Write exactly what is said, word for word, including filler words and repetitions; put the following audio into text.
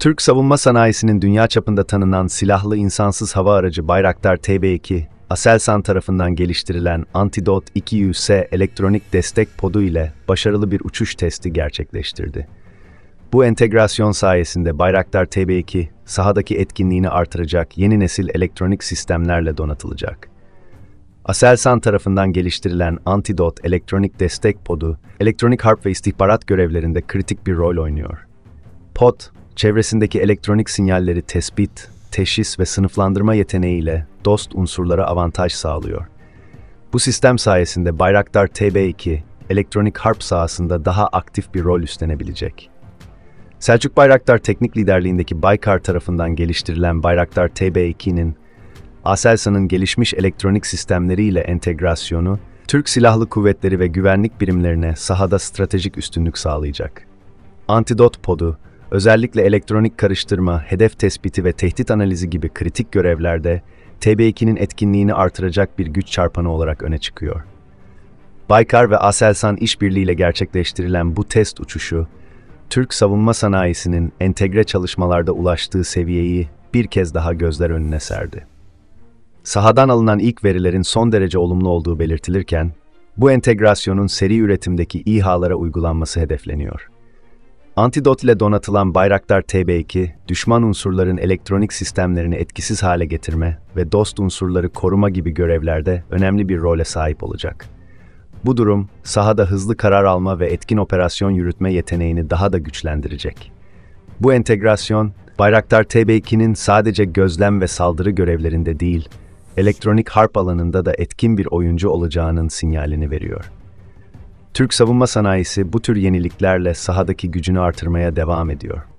Türk savunma sanayisinin dünya çapında tanınan silahlı insansız hava aracı Bayraktar T B iki, ASELSAN tarafından geliştirilen ANTIDOT iki U S elektronik destek podu ile başarılı bir uçuş testi gerçekleştirdi. Bu entegrasyon sayesinde Bayraktar T B iki, sahadaki etkinliğini artıracak yeni nesil elektronik sistemlerle donatılacak. ASELSAN tarafından geliştirilen ANTIDOT elektronik destek podu, elektronik harp ve istihbarat görevlerinde kritik bir rol oynuyor. Pod, çevresindeki elektronik sinyalleri tespit, teşhis ve sınıflandırma yeteneğiyle dost unsurlara avantaj sağlıyor. Bu sistem sayesinde Bayraktar T B iki, elektronik harp sahasında daha aktif bir rol üstlenebilecek. Selçuk Bayraktar teknik liderliğindeki Baykar tarafından geliştirilen Bayraktar T B iki'nin, ASELSAN'ın gelişmiş elektronik sistemleriyle entegrasyonu, Türk Silahlı Kuvvetleri ve güvenlik birimlerine sahada stratejik üstünlük sağlayacak. Antidot podu, özellikle elektronik karıştırma, hedef tespiti ve tehdit analizi gibi kritik görevlerde T B iki'nin etkinliğini artıracak bir güç çarpanı olarak öne çıkıyor. Baykar ve ASELSAN işbirliğiyle gerçekleştirilen bu test uçuşu, Türk savunma sanayisinin entegre çalışmalarda ulaştığı seviyeyi bir kez daha gözler önüne serdi. Sahadan alınan ilk verilerin son derece olumlu olduğu belirtilirken, bu entegrasyonun seri üretimdeki İHA'lara uygulanması hedefleniyor. Antidot ile donatılan Bayraktar T B iki, düşman unsurların elektronik sistemlerini etkisiz hale getirme ve dost unsurları koruma gibi görevlerde önemli bir role sahip olacak. Bu durum, sahada hızlı karar alma ve etkin operasyon yürütme yeteneğini daha da güçlendirecek. Bu entegrasyon, Bayraktar T B iki'nin sadece gözlem ve saldırı görevlerinde değil, elektronik harp alanında da etkin bir oyuncu olacağının sinyalini veriyor. Türk savunma sanayisi bu tür yeniliklerle sahadaki gücünü artırmaya devam ediyor.